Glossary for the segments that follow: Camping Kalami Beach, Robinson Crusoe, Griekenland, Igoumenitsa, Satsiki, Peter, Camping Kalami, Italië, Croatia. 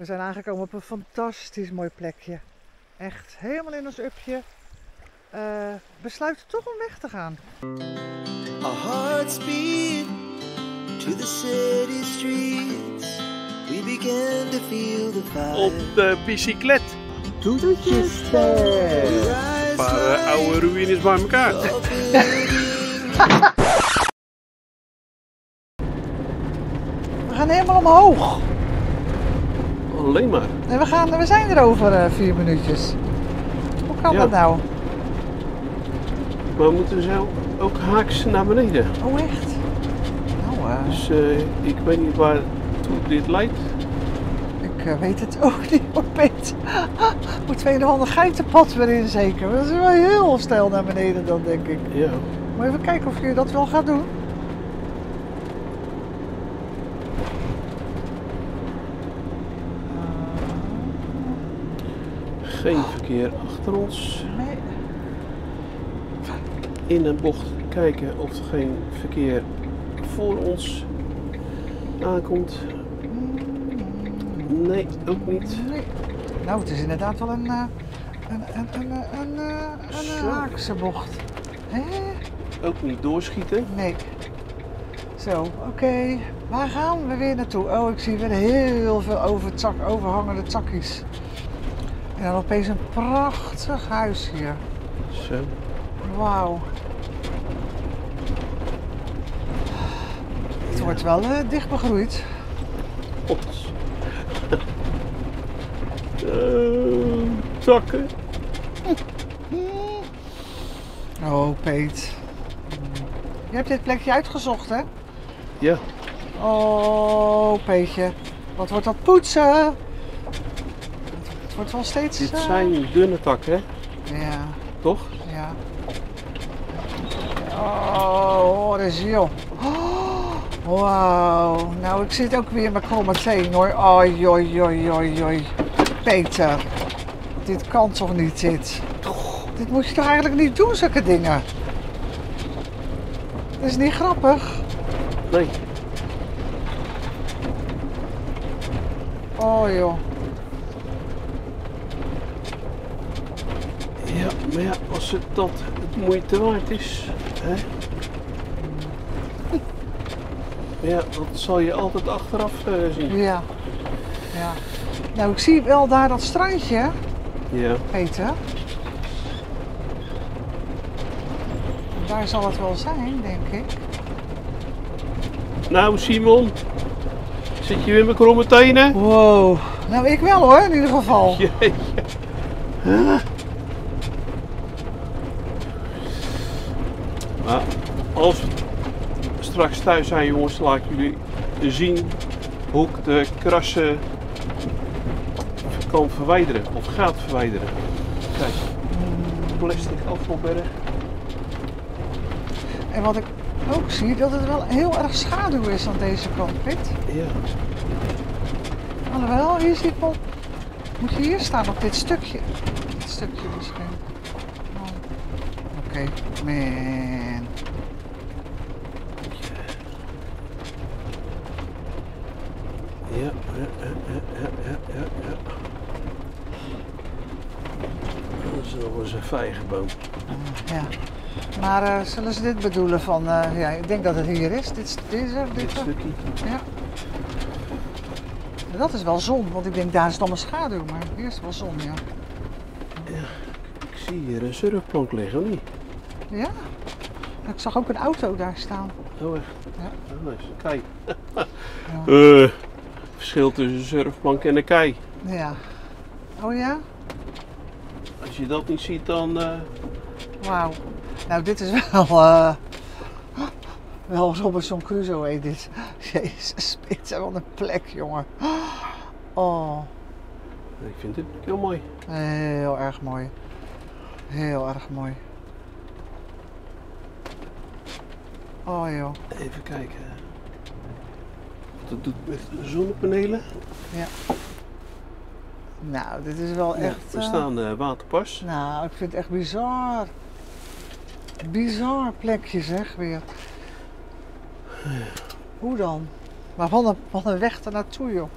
We zijn aangekomen op een fantastisch mooi plekje. Echt helemaal in ons upje. Besluiten toch om weg te gaan. A hard speed to the city streets. We begin to feel the vibe. Op de bicyclet. Toedeltjes. Een paar oude ruïnes bij elkaar. We gaan helemaal omhoog. Alleen maar. En we zijn er over 4 minuutjes. Hoe kan dat nou? Maar we moeten zo ook haaks naar beneden. Oh echt? Nou, dus ik weet niet waar dit leidt. Ik weet het ook niet hoor, Peter. Moet tweede handen geitenpad weer in zeker. Dat is wel heel steil naar beneden dan denk ik. Ja. Moet even kijken of je dat wel gaat doen. Geen verkeer achter ons. Nee. In een bocht kijken of er geen verkeer voor ons aankomt. Nee, ook niet. Nee. Nou, het is inderdaad wel een haakse bocht. Hè? Ook niet doorschieten. Nee. Zo, oké. Waar gaan we weer naartoe? Oh, ik zie weer heel veel overhangende takkies. En dan opeens een prachtig huis hier. Zo. Wauw. Het wordt wel dicht begroeid. Pots. Takken. Oh, Peet. Je hebt dit plekje uitgezocht, hè? Ja. Oh, Peetje. Wat wordt dat poetsen? Het wordt wel steeds... Dit zijn dunne takken, hè? Ja. Toch? Ja. Oh, dat is joh. Wauw. Nou, ik zit ook weer in mijn kromme teen hoor. Oi, oi, oi, oi, oi. Peter, dit kan toch niet dit? Dit moet je toch eigenlijk niet doen, zulke dingen? Dat is niet grappig. Nee. Oh joh. Ja, maar ja, als het dat het moeite waard is, hè? Ja, dat zal je altijd achteraf zien. Ja. Ja. Nou, ik zie wel daar dat strandje, ja. Peter. Daar zal het wel zijn, denk ik. Nou, Simon. Zit je weer met mijn kromme tenen? Wow. Nou, ik wel hoor, in ieder geval. Jeetje. Huh? Maar als we straks thuis zijn, jongens, laat ik jullie zien hoe ik de krassen kan verwijderen of gaat verwijderen. Kijk, plastic afvalberg. En wat ik ook zie, dat het wel heel erg schaduw is aan deze kant, Pit. Ja. Alhoewel, hier zie ik wel... Moet je hier staan op dit stukje? Dit stukje misschien. Oh. Oké, man. Ja, ja. Dat is nog eens een vijgenboom. Ja. Maar zullen ze dit bedoelen van, ja, ik denk dat het hier is, dit stukje. Ja. Dat is wel zon, want ik denk daar is dan een schaduw, maar hier is wel zon, ja. Ja, ik zie hier een surfplank liggen, of niet? Ja, ik zag ook een auto daar staan. Oh echt? Ja. Oh, nice. Kijk. Ja. Verschil tussen een surfplank en een kei. Ja. Oh ja? Als je dat niet ziet, dan... Wauw. Nou, dit is wel... wel Robinson Crusoe heet dit. Jezus, Peter, wat een plek, jongen. Oh. Ik vind dit heel mooi. Heel erg mooi. Heel erg mooi. Oh, joh. Even kijken. Wat het doet met de zonnepanelen. Ja. Nou, dit is wel echt... We staan waterpas. Nou, ik vind het echt bizar. Bizar plekje, zeg, weer. Hoe dan? Maar van een weg ernaartoe, joh.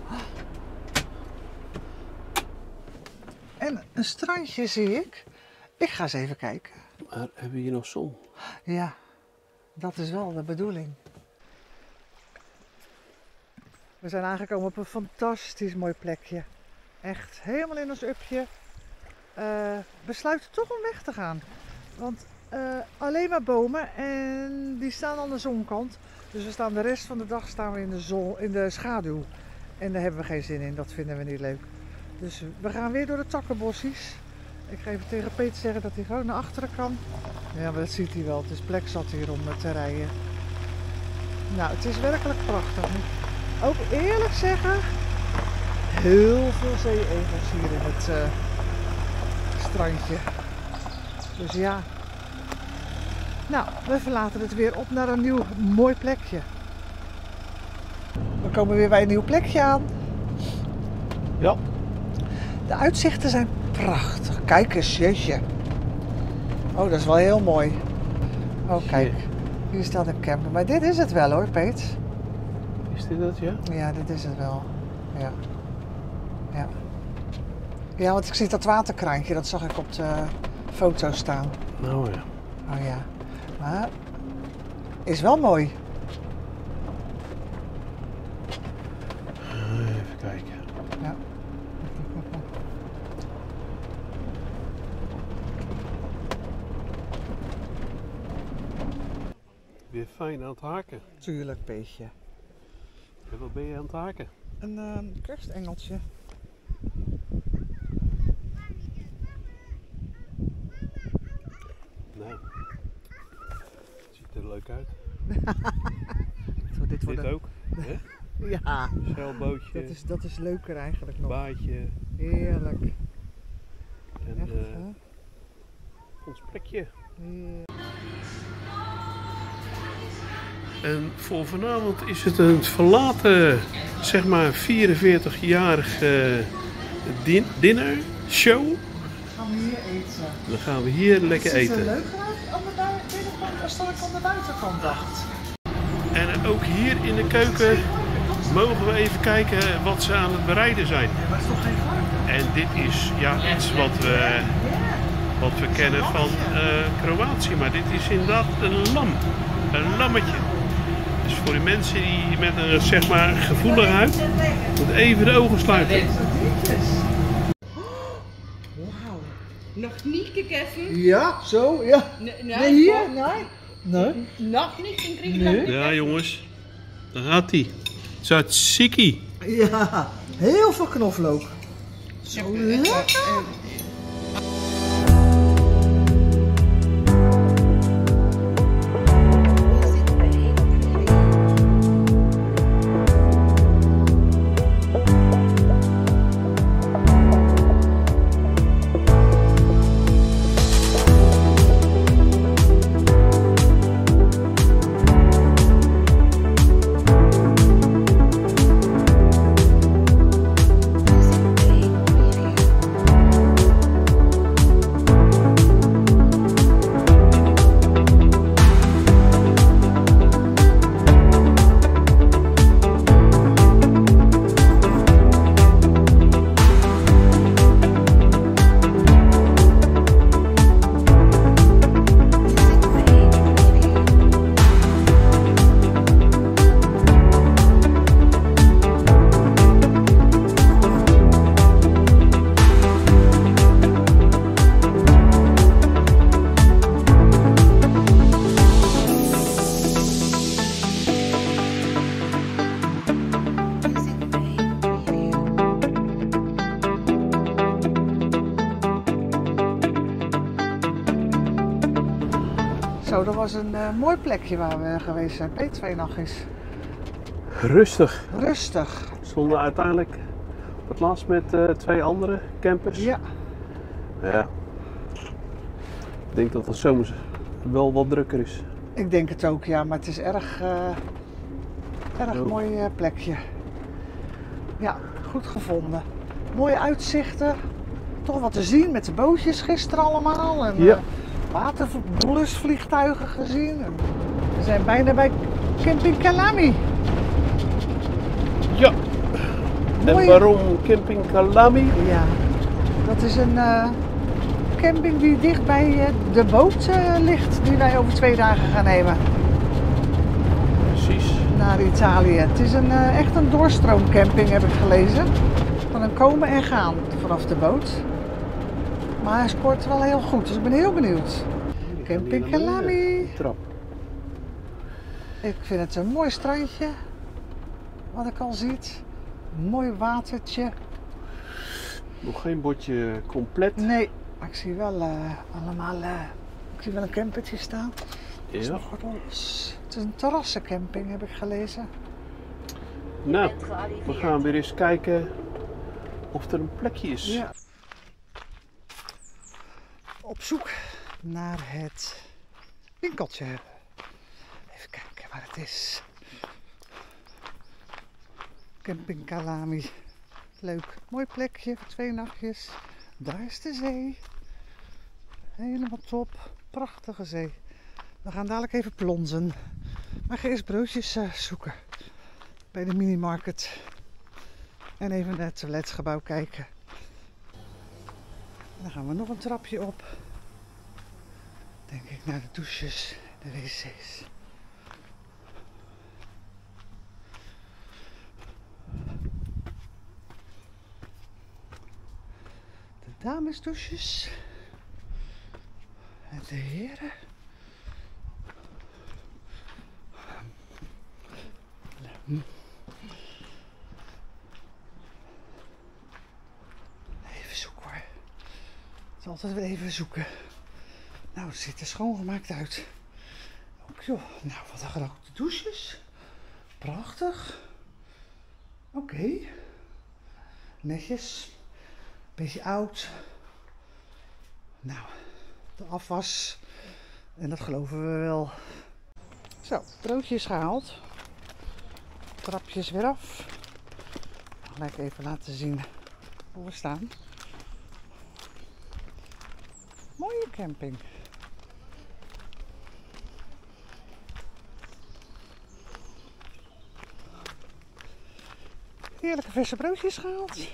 En een strandje zie ik. Ik ga eens even kijken. Maar hebben we hier nog zon? Ja, dat is wel de bedoeling. We zijn aangekomen op een fantastisch mooi plekje. Echt helemaal in ons upje. Besluiten toch om weg te gaan. Want alleen maar bomen en die staan aan de zonkant. Dus we staan de rest van de dag in de zon, in de schaduw. En daar hebben we geen zin in, dat vinden we niet leuk. Dus we gaan weer door de takkenbossies. Ik ga even tegen Peter zeggen dat hij gewoon naar achteren kan. Ja, maar dat ziet hij wel. Het is plek zat hier om te rijden. Nou, het is werkelijk prachtig. Ook eerlijk zeggen, heel veel zeeegels hier in het strandje. Dus ja. Nou, we verlaten het weer op naar een nieuw mooi plekje. We komen weer bij een nieuw plekje aan. Ja. De uitzichten zijn prachtig. Kijk eens, jeetje. Oh, dat is wel heel mooi. Oh, kijk. Hier staat een camper. Maar dit is het wel hoor, Peet. Is dit het, ja? Ja, dit is het wel. Ja. Ja. Ja, want ik zie dat waterkraantje. Dat zag ik op de foto staan. Oh ja. Oh ja. Maar is wel mooi. Even kijken. Ja. Weer fijn aan het haken. Tuurlijk, Peetje. En wat ben je aan het haken? Een kerstengeltje. Nou, het ziet er leuk uit. Dit worden... ook, hè? Ja. Zeilbootje. Dat is leuker eigenlijk nog. Baadje. Heerlijk. En echt, ons plekje. Ja. En voor vanavond is het een verlaten, zeg maar 44-jarig dinnershow. Gaan we hier eten. Dan gaan we hier lekker eten. Het ziet er leuk uit als dat ik aan de buitenkant dacht. En ook hier in de keuken mogen we even kijken wat ze aan het bereiden zijn. En dit is ja, iets wat we kennen van Kroatië, maar dit is inderdaad een lam. Een lammetje. Dus voor de mensen die met een zeg maar gevoelig huid, moet even de ogen sluiten. Wauw. Nog niet gekeken? Ja, zo, ja. Nee, hier? Nee. Nog niet in Griekenland. Ja, jongens. Daar gaat hij. Satsiki. Ja, heel veel knoflook. Zo lekker. Zo, dat was een mooi plekje waar we geweest zijn. P2 nog eens. Rustig. Rustig. We stonden uiteindelijk op het laatst met twee andere campers. Ja. Ja. Ik denk dat het zomers wel wat drukker is. Ik denk het ook, ja. Maar het is erg, erg mooi plekje. Ja, goed gevonden. Mooie uitzichten. Toch wat te zien met de bootjes gisteren allemaal. En, ja. Waterblusvliegtuigen gezien. We zijn bijna bij Camping Kalami. Ja. Mooi. En waarom Camping Kalami? Ja, Dat is een camping die dicht bij de boot ligt die wij over 2 dagen gaan nemen. Precies. Naar Italië. Het is een, echt een doorstroomcamping, heb ik gelezen. Van een komen en gaan vanaf de boot. Maar hij scoort wel heel goed, dus ik ben heel benieuwd. Camping Kalami. Ik vind het een mooi strandje, wat ik al zie. Mooi watertje. Nog geen bordje compleet. Nee, maar ik zie wel allemaal. Ik zie wel een campertje staan. Ja. Is nog wat los. Het is een terrassencamping, heb ik gelezen. Nou, we gaan weer eens kijken of er een plekje is. Ja. Op zoek naar het winkeltje. Even kijken waar het is. Camping Kalami. Leuk, mooi plekje voor 2 nachtjes. Daar is de zee. Helemaal top. Prachtige zee. We gaan dadelijk even plonzen. Maar ga eerst broodjes zoeken. Bij de minimarket. En even naar het toiletgebouw kijken. En dan gaan we nog een trapje op. Denk ik naar de douches en de wc's. Damesdouches en de heren. Even zoeken hoor. Het is altijd weer even zoeken. Nou, het ziet er schoongemaakt uit. Ook joh, nou wat een grote douches. Prachtig. Oké. Netjes. Beetje oud. Nou, de afwas. En dat geloven we wel. Zo, broodjes gehaald. Trapjes weer af. Gelijk even laten zien hoe we staan. Mooie camping. Heerlijke verse broodjes gehaald.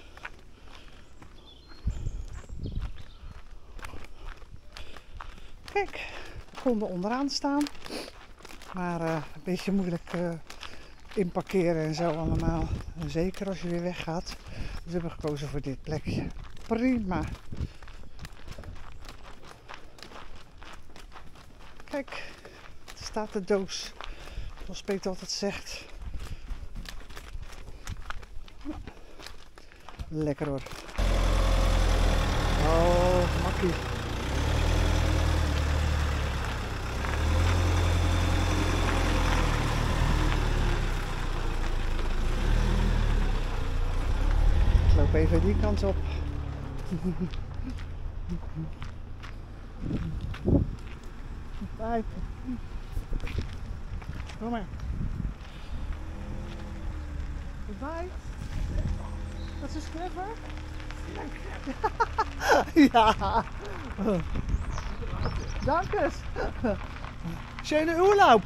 Kijk, we konden onderaan staan, maar een beetje moeilijk inparkeren en zo allemaal. En zeker als je weer weggaat. Dus we hebben gekozen voor dit plekje. Prima. Kijk, er staat de doos, zoals Peter altijd zegt. Nou, lekker hoor. Oh, makkie. Even die kant op. Bye. Kom maar. Goodbye. Dat is clever. Ja. Dank eens. Schöne Urlaub.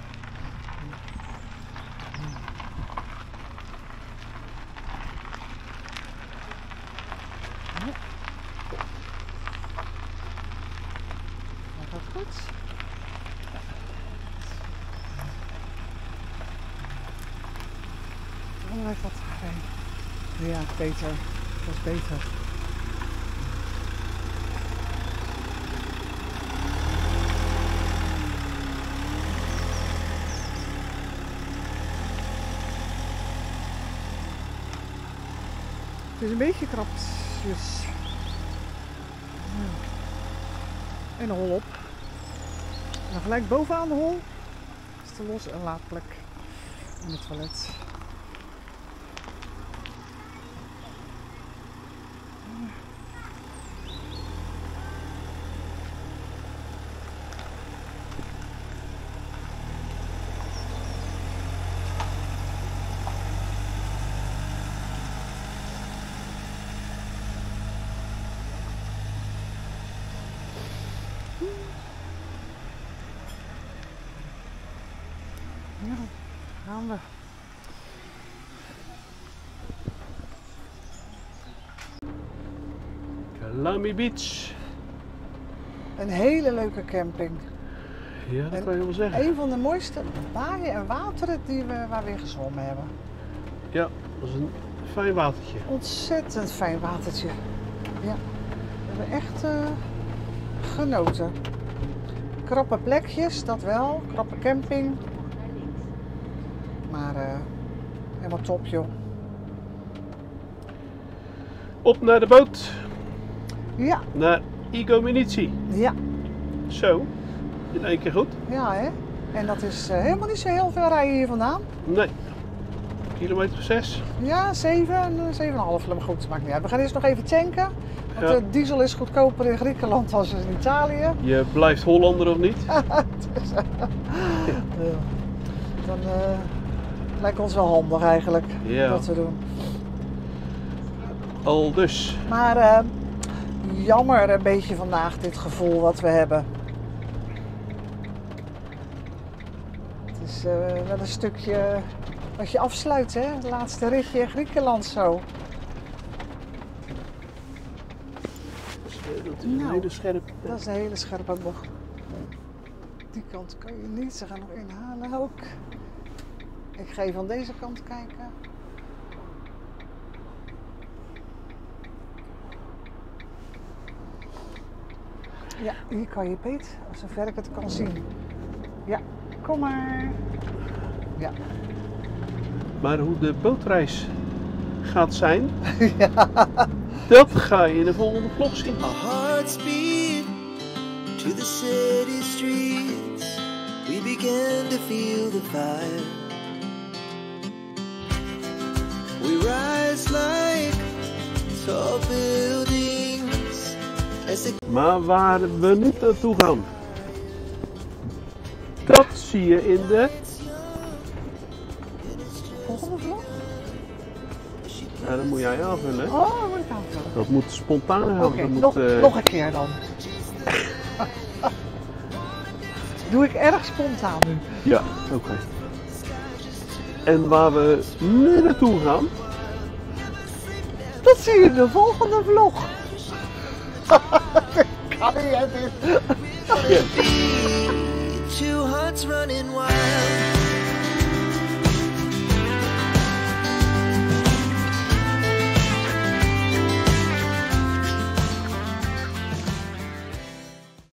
Ja, Peter. Dat is beter. Het is een beetje krapjes. En een hol op. En gelijk bovenaan de hol is de los- en laadplek. En het toilet. Ja, gaan we. Kalami Beach. Een hele leuke camping. Ja, dat kan je wel zeggen. Een van de mooiste baaien en wateren die we, waar we in gezwommen hebben. Ja, dat is een fijn watertje. Ontzettend fijn watertje. Ja, we hebben echt genoten. Krappe plekjes, dat wel. Krappe camping. Maar helemaal top, joh. Op naar de boot. Ja. Naar Igoumenitsa. Ja. Zo. In één keer goed. Ja, hè? En dat is helemaal niet zo heel veel rijden hier vandaan. Nee. Kilometer 6. Ja, 7, 7,5. Maar goed, maakt niet uit. We gaan eerst nog even tanken. Want ja, de diesel is goedkoper in Griekenland dan in Italië. Je blijft Hollander of niet? Dus, dan lijkt ons wel handig eigenlijk, ja, wat we doen. Al dus. Maar jammer een beetje vandaag dit gevoel wat we hebben. Het is wel een stukje wat je afsluit, hè? Het laatste ritje in Griekenland zo. Dat is een hele scherp. Dat is een hele scherpe bocht. Die kant kan je niet. Ze gaan nog inhalen ook. Ik ga even aan deze kant kijken. Ja, hier kan je beet, zover ik het kan zien. Ja, kom maar. Ja. Maar hoe de bootreis gaat zijn, ja, dat ga je in de volgende vlog zien. Our hearts beat to the city streets. We began to feel the fire. We rise like tall buildings. Maar waar we nu naartoe gaan, dat zie je in de volgende vlog. Ja, dat moet jij aanvullen. Oh, dat moet ik aanvullen. Dat moet spontaan gaan. Okay, nog een keer dan. Doe ik erg spontaan nu. Ja, oké. Okay. En waar we nu naartoe gaan, dat zie je in de volgende vlog. Kan je dit?